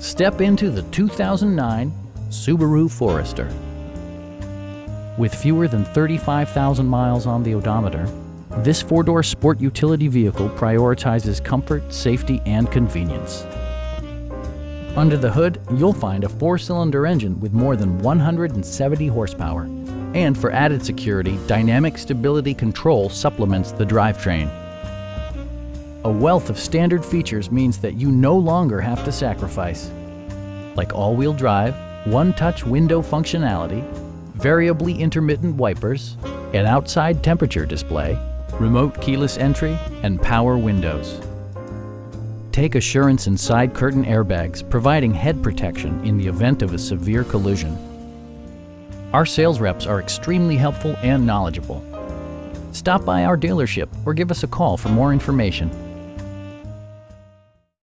Step into the 2009 Subaru Forester. With fewer than 35,000 miles on the odometer, this four-door sport utility vehicle prioritizes comfort, safety, and convenience. Under the hood, you'll find a four-cylinder engine with more than 170 horsepower. And for added security, Dynamic Stability Control supplements the drivetrain. A wealth of standard features means that you no longer have to sacrifice, like all-wheel drive, one-touch window functionality, variably intermittent wipers, an outside temperature display, remote keyless entry, and power windows. Take assurance in side curtain airbags, providing head protection in the event of a severe collision. Our sales reps are extremely helpful and knowledgeable. Stop by our dealership or give us a call for more information.